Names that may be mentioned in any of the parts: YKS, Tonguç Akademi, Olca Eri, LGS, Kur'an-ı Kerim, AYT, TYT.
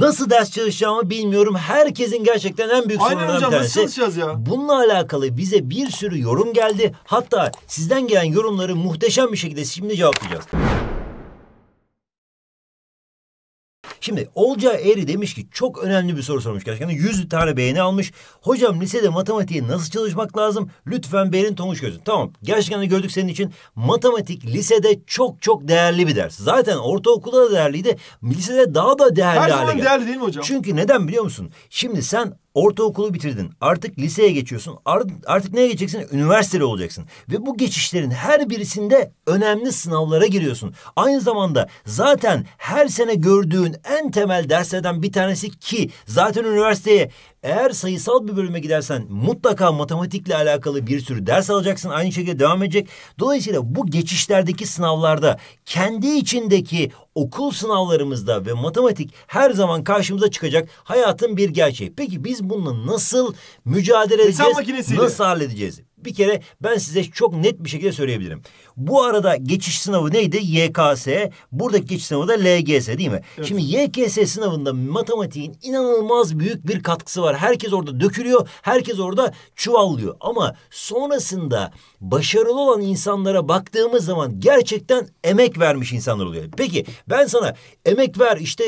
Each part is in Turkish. Nasıl ders çalışacağımı bilmiyorum. Herkesin gerçekten en büyük sorunlarından birisi. Bununla alakalı bize bir sürü yorum geldi. Hatta sizden gelen yorumları muhteşem bir şekilde şimdi cevaplayacağız. Şimdi Olca Eri demiş ki çok önemli bir soru sormuş gerçekten. 100 tane beğeni almış. Hocam lisede matematiğe nasıl çalışmak lazım? Lütfen beğenin Tonguç Gözün. Tamam, gerçekten de gördük senin için. Matematik lisede çok değerli bir ders. Zaten ortaokulda da değerliydi. Lisede daha da değerli hale geldi. Her zaman değerli değil mi hocam? Çünkü neden biliyor musun? Şimdi sen ortaokulu bitirdin. Artık liseye geçiyorsun. Artık neye geçeceksin? Üniversiteli olacaksın. Ve bu geçişlerin her birisinde önemli sınavlara giriyorsun. Aynı zamanda zaten her sene gördüğün en temel derslerden bir tanesi ki zaten üniversiteye eğer sayısal bir bölüme gidersen mutlaka matematikle alakalı bir sürü ders alacaksın. Aynı şekilde devam edecek. Dolayısıyla bu geçişlerdeki sınavlarda kendi içindeki okul sınavlarımızda ve matematik her zaman karşımıza çıkacak hayatın bir gerçeği. Peki biz bununla nasıl mücadele edeceğiz? Nasıl halledeceğiz? Bir kere ben size çok net bir şekilde söyleyebilirim. Bu arada geçiş sınavı neydi? YKS. Buradaki geçiş sınavı da LGS değil mi? Evet. Şimdi YKS sınavında matematiğin inanılmaz büyük bir katkısı var. Herkes orada dökülüyor. Herkes orada çuvallıyor. Ama sonrasında başarılı olan insanlara baktığımız zaman gerçekten emek vermiş insanlar oluyor. Peki ben sana emek ver işte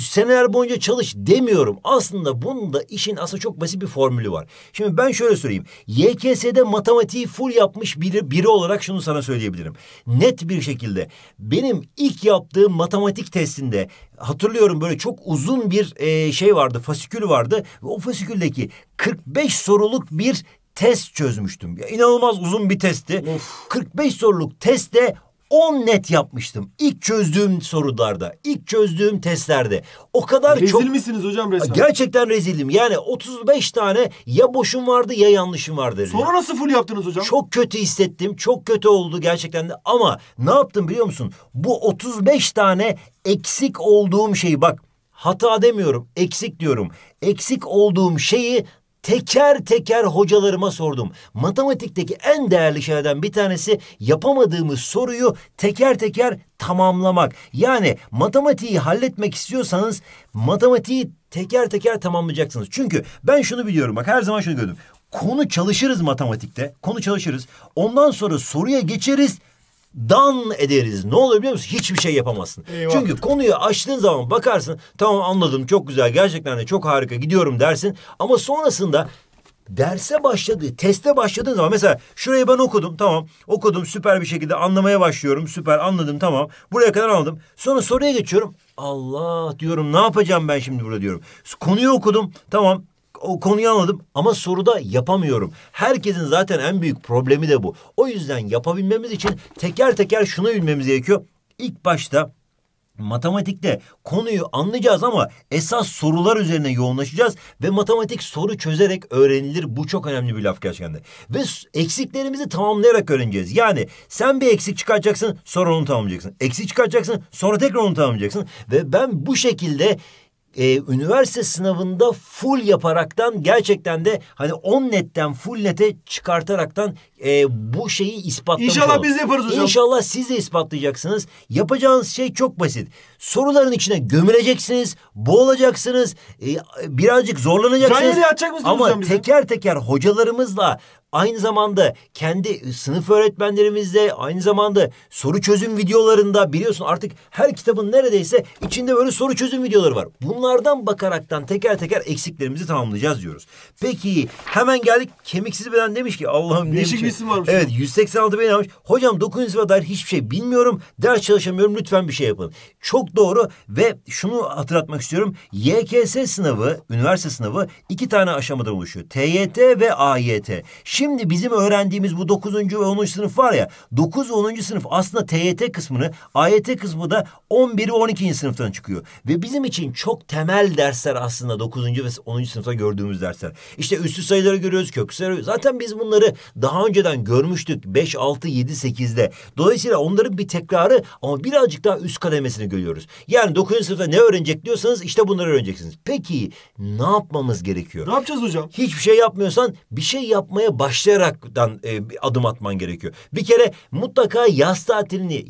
seneler boyunca çalış demiyorum. Aslında bunun da işin aslında çok basit bir formülü var. Şimdi ben şöyle söyleyeyim. YKS'de matematiği full yapmış biri olarak şunu sana söyleyebilirim. Net bir şekilde benim ilk yaptığım matematik testinde hatırlıyorum böyle çok uzun bir şey vardı, fasikül vardı. Ve o fasiküldeki 45 soruluk bir test çözmüştüm. Ya, inanılmaz uzun bir testti. Of. 45 soruluk testte 10 net yapmıştım. İlk çözdüğüm sorularda, ilk çözdüğüm testlerde. O kadar rezil çok... Rezil misiniz hocam resmen? Gerçekten rezildim. Yani 35 tane ya boşum vardı ya yanlışım vardı. Sonra nasıl full yaptınız hocam? Çok kötü hissettim. Çok kötü oldu gerçekten de. Ama ne yaptım biliyor musun? Bu 35 tane eksik olduğum şeyi bak hata demiyorum. Eksik diyorum. Eksik olduğum şeyi teker teker hocalarıma sordum. Matematikteki en değerli şeylerden bir tanesi yapamadığımız soruyu teker teker tamamlamak. Yani matematiği halletmek istiyorsanız matematiği teker teker tamamlayacaksınız. Çünkü ben şunu biliyorum bak her zaman şunu gördüm. Konu çalışırız matematikte. Konu çalışırız. Ondan sonra soruya geçeriz. Dan ederiz. Ne oluyor biliyor musun? Hiçbir şey yapamazsın. Eyvallah. Çünkü konuyu açtığın zaman bakarsın. Tamam anladım çok güzel gerçekten de çok harika gidiyorum dersin. Ama sonrasında derse başladığı, teste başladığın zaman mesela şurayı ben okudum tamam okudum süper bir şekilde anlamaya başlıyorum süper anladım tamam buraya kadar anladım. Sonra soruya geçiyorum. Allah diyorum ne yapacağım ben şimdi burada diyorum. Konuyu okudum tamam. O konuyu anladım ama soruda yapamıyorum. Herkesin zaten en büyük problemi de bu. O yüzden yapabilmemiz için teker teker şunu bilmemiz gerekiyor. İlk başta matematikte konuyu anlayacağız ama esas sorular üzerine yoğunlaşacağız ve matematik soru çözerek öğrenilir. Bu çok önemli bir laf gerçekten de. Ve eksiklerimizi tamamlayarak öğreneceğiz. Yani sen bir eksik çıkartacaksın sonra onu tamamlayacaksın. Eksik çıkartacaksın sonra tekrar onu tamamlayacaksın. Ve ben bu şekilde... üniversite sınavında full yaparaktan gerçekten de hani 10 netten full nete çıkartaraktan bu şeyi ispatlamış olalım. İnşallah biz de yaparız hocam. İnşallah siz de ispatlayacaksınız. Yapacağınız şey çok basit. Soruların içine gömüleceksiniz, boğulacaksınız, birazcık zorlanacaksınız. Ama teker teker hocalarımızla aynı zamanda kendi sınıf öğretmenlerimizle aynı zamanda soru çözüm videolarında biliyorsun artık her kitabın neredeyse içinde böyle soru çözüm videoları var. Bunlardan bakaraktan teker teker eksiklerimizi tamamlayacağız diyoruz. Peki hemen geldik Kemiksiz Beden demiş ki Allah'ım ne biçim isim varmış. Evet 186 beğeni almış. Hocam 9. sınıfa dair hiçbir şey bilmiyorum. Ders çalışamıyorum. Lütfen bir şey yapın. Çok doğru ve şunu hatırlatmak istiyorum. YKS sınavı, üniversite sınavı iki tane aşamadan oluşuyor. TYT ve AYT. Şimdi bizim öğrendiğimiz bu 9. ve 10. sınıf var ya 9 ve 10. sınıf aslında TYT kısmını AYT kısmı da 11 ve 12. sınıftan çıkıyor. Ve bizim için çok temel dersler aslında 9. ve 10. sınıfta gördüğümüz dersler. İşte üstlü sayıları görüyoruz, köklü sayıları. Zaten biz bunları daha önceden görmüştük 5, 6, 7, 8'de. Dolayısıyla onların bir tekrarı ama birazcık daha üst kademesini görüyoruz. Yani 9. sınıfta ne öğrenecek diyorsanız işte bunları öğreneceksiniz. Peki ne yapmamız gerekiyor? Ne yapacağız hocam? Hiçbir şey yapmıyorsan bir şey yapmaya başlayabilirsiniz. başlayaraktan adım atman gerekiyor. Bir kere mutlaka yaz tatilini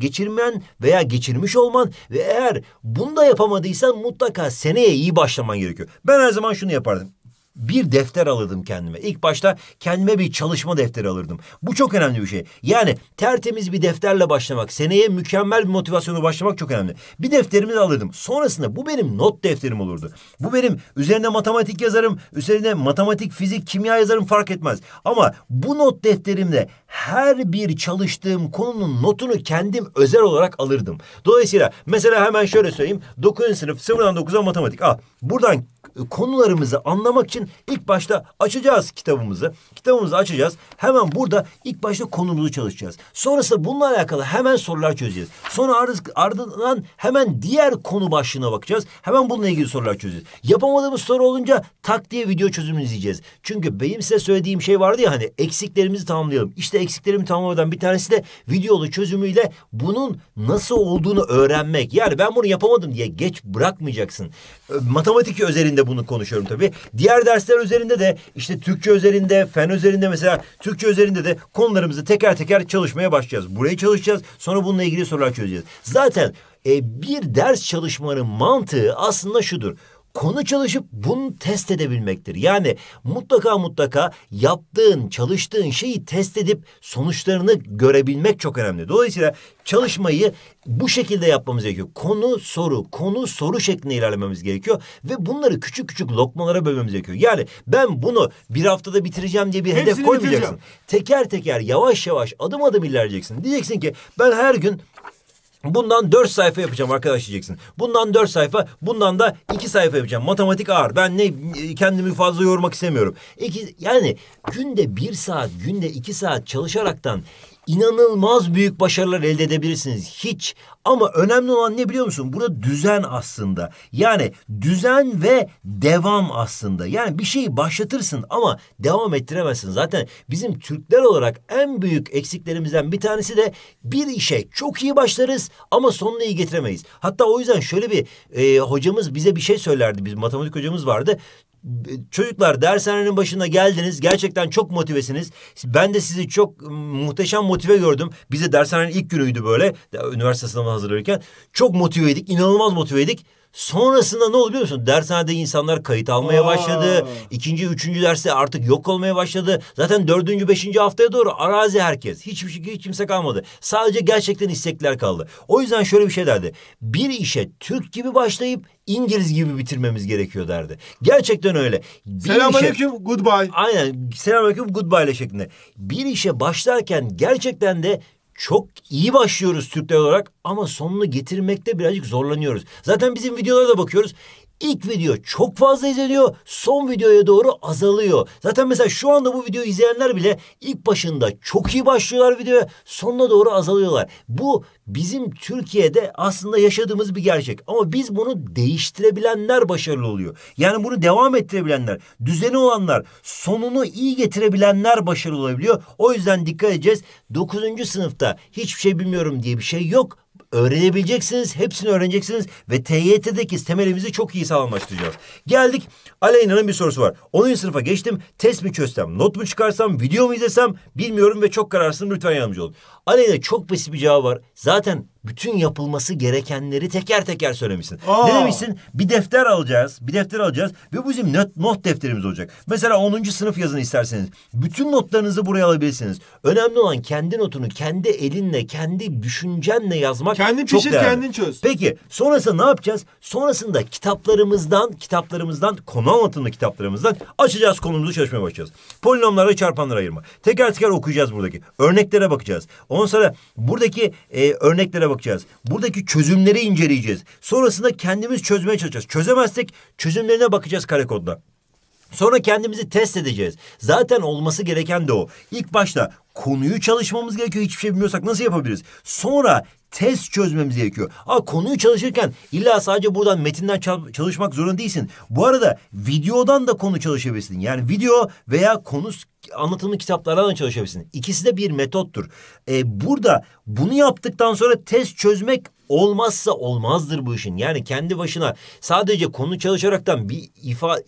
geçirmen veya geçirmiş olman ve eğer bunu da yapamadıysan mutlaka seneye iyi başlaman gerekiyor. Ben her zaman şunu yapardım. Bir defter alırdım kendime. İlk başta kendime bir çalışma defteri alırdım. Bu çok önemli bir şey. Yani tertemiz bir defterle başlamak, seneye mükemmel bir motivasyonla başlamak çok önemli. Bir defterimi de alırdım. Sonrasında bu benim not defterim olurdu. Bu benim üzerine matematik yazarım, üzerine matematik, fizik, kimya yazarım fark etmez. Ama bu not defterimde her bir çalıştığım konunun notunu kendim özel olarak alırdım. Dolayısıyla mesela hemen şöyle söyleyeyim. 9. sınıf 0'dan 9'a matematik. Al. Buradan konularımızı anlamak için ilk başta açacağız kitabımızı. Kitabımızı açacağız. Hemen burada ilk başta konumuzu çalışacağız. Sonrasında bununla alakalı hemen sorular çözeceğiz. Sonra ardından hemen diğer konu başlığına bakacağız. Hemen bununla ilgili sorular çözeceğiz. Yapamadığımız soru olunca tak diye video çözümünü izleyeceğiz. Çünkü benim size söylediğim şey vardı ya, hani eksiklerimizi tamamlayalım. İşte eksiklerimi tamamlamadan bir tanesi de videolu çözümüyle bunun nasıl olduğunu öğrenmek. Yani ben bunu yapamadım diye geç bırakmayacaksın. Matematik özelinde bunu konuşuyorum tabii. Diğer dersler üzerinde de işte Türkçe üzerinde, fen üzerinde mesela Türkçe üzerinde de konularımızı teker teker çalışmaya başlayacağız. Burayı çalışacağız. Sonra bununla ilgili sorular çözeceğiz. Zaten bir ders çalışmanın mantığı aslında şudur. Konu çalışıp bunu test edebilmektir. Yani mutlaka yaptığın, çalıştığın şeyi test edip sonuçlarını görebilmek çok önemli. Dolayısıyla çalışmayı bu şekilde yapmamız gerekiyor. Konu soru, konu soru şeklinde ilerlememiz gerekiyor. Ve bunları küçük küçük lokmalara bölmemiz gerekiyor. Yani ben bunu bir haftada bitireceğim diye bir hedef koymayacaksın. Teker teker, yavaş yavaş, adım adım ilerleyeceksin. Diyeceksin ki ben her gün bundan 4 sayfa yapacağım arkadaş diyeceksin. Bundan 4 sayfa, bundan da 2 sayfa yapacağım. Matematik ağır. Ben kendimi fazla yormak istemiyorum. Yani günde 1 saat, günde 2 saat çalışaraktan inanılmaz büyük başarılar elde edebilirsiniz. Ama önemli olan ne biliyor musun? Burada düzen aslında. Yani düzen ve devam aslında. Yani bir şeyi başlatırsın ama devam ettiremezsin. Zaten bizim Türkler olarak en büyük eksiklerimizden bir tanesi de bir işe çok iyi başlarız ama sonunu iyi getiremeyiz. Hatta o yüzden şöyle bir hocamız bize bir şey söylerdi. Bizim matematik hocamız vardı. Çocuklar, dershanenin başına geldiniz. Gerçekten çok motivesiniz. Ben de sizi çok muhteşem motive gördüm. Bize dershanenin ilk günüydü böyle. Üniversite sınavına hazırlanırken. Çok motiveydik. İnanılmaz motiveydik. Sonrasında ne oldu biliyor musun? Dershanede insanlar kayıt almaya başladı. İkinci, üçüncü derste artık yok olmaya başladı. Zaten dördüncü, beşinci haftaya doğru arazi herkes. Hiç kimse kalmadı. Sadece gerçekten istekler kaldı. O yüzden şöyle bir şey derdi. Bir işe Türk gibi başlayıp İngiliz gibi bitirmemiz gerekiyor derdi. Gerçekten öyle. Selamünaleyküm, goodbye. Aynen, selamünaleyküm, goodbye şeklinde. Bir işe başlarken gerçekten de çok iyi başlıyoruz Türkler olarak ama sonunu getirmekte birazcık zorlanıyoruz. Zaten bizim videolara da bakıyoruz. İlk video çok fazla izleniyor. Son videoya doğru azalıyor. Zaten mesela şu anda bu videoyu izleyenler bile ilk başında çok iyi başlıyorlar videoya. Sonuna doğru azalıyorlar. Bu bizim Türkiye'de aslında yaşadığımız bir gerçek. Ama biz bunu değiştirebilenler başarılı oluyor. Yani bunu devam ettirebilenler, düzeni olanlar, sonunu iyi getirebilenler başarılı olabiliyor. O yüzden dikkat edeceğiz. 9. sınıfta hiçbir şey bilmiyorum diye bir şey yok. Öğrenebileceksiniz, hepsini öğreneceksiniz ve TYT'deki temelimizi çok iyi sağlamlaştıracağız. Geldik, Aleyna'nın bir sorusu var. 10. sınıfa geçtim, test mi çözsem, not mu çıkarsam, video mu izlesem bilmiyorum ve çok kararsızım, lütfen yardımcı olun. Aleyna, çok basit bir cevabı var. Zaten bütün yapılması gerekenleri teker teker söylemişsin. Ne demişsin? Bir defter alacağız. Bir defter alacağız ve bizim not defterimiz olacak. Mesela 10. sınıf yazın isterseniz. Bütün notlarınızı buraya alabilirsiniz. Önemli olan kendi notunu kendi elinle, kendi düşüncenle yazmak. Kendin pişir, kendin çöz. Peki sonrasında ne yapacağız? Sonrasında kitaplarımızdan, konu anlatımlı kitaplarımızdan açacağız, konumuzu çalışmaya başlayacağız. Polinomlara, çarpanlara ayırma. Teker teker okuyacağız buradaki. Örneklere bakacağız. Ondan sonra buradaki örneklere bakacağız. Buradaki çözümleri inceleyeceğiz. Sonrasında kendimiz çözmeye çalışacağız. Çözemezsek çözümlerine bakacağız kare kodla. Sonra kendimizi test edeceğiz. Zaten olması gereken de o. İlk başta konuyu çalışmamız gerekiyor. Hiçbir şey bilmiyorsak nasıl yapabiliriz? Sonra test çözmemiz gerekiyor. Konuyu çalışırken illa sadece buradan metinden çalışmak zorunda değilsin. Bu arada videodan da konu çalışabilirsin. Yani video veya konu anlatımlı kitaplardan da çalışabilirsin. İkisi de bir metottur. Burada bunu yaptıktan sonra test çözmek olmazsa olmazdır bu işin. Yani kendi başına sadece konu çalışaraktan bir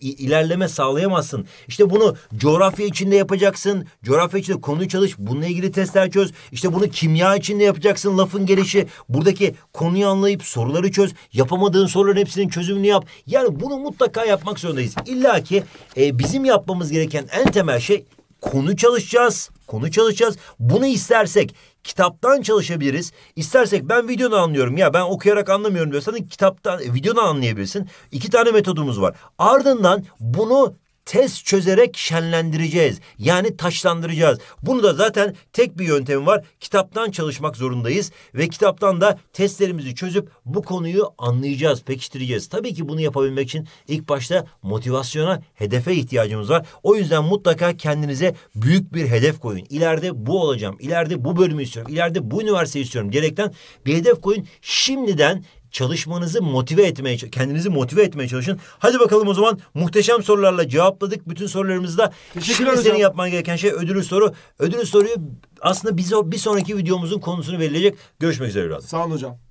ilerleme sağlayamazsın. İşte bunu coğrafya içinde yapacaksın. Coğrafya içinde konuyu çalış. Bununla ilgili testler çöz. İşte bunu kimya içinde yapacaksın. Lafın gelişi. Buradaki konuyu anlayıp soruları çöz. Yapamadığın soruların hepsinin çözümünü yap. Yani bunu mutlaka yapmak zorundayız. İlla ki bizim yapmamız gereken en temel şey konu çalışacağız. Konu çalışacağız. Bunu istersek kitaptan çalışabiliriz. İstersek ben videodan anlıyorum ya ben okuyarak anlamıyorum diyorsan kitaptan, videodan anlayabilirsin. İki tane metodumuz var. Ardından bunu test çözerek şenlendireceğiz. Yani taşlandıracağız. Bunu da zaten tek bir yöntemi var. Kitaptan çalışmak zorundayız. Ve kitaptan da testlerimizi çözüp bu konuyu anlayacağız, pekiştireceğiz. Tabii ki bunu yapabilmek için ilk başta motivasyona, hedefe ihtiyacımız var. O yüzden mutlaka kendinize büyük bir hedef koyun. İleride bu olacağım, ileride bu bölümü istiyorum, ileride bu üniversiteyi istiyorum diyerekten bir hedef koyun. Şimdiden çalışmanızı motive etmeye, kendinizi motive etmeye çalışın. Hadi bakalım o zaman muhteşem sorularla cevapladık bütün sorularımızı da. Şimdi senin yapman gereken şey ödülü soru. Ödülü soruyu aslında bize bir sonraki videomuzun konusunu verilecek. Görüşmek üzere biraz. Sağ olun hocam.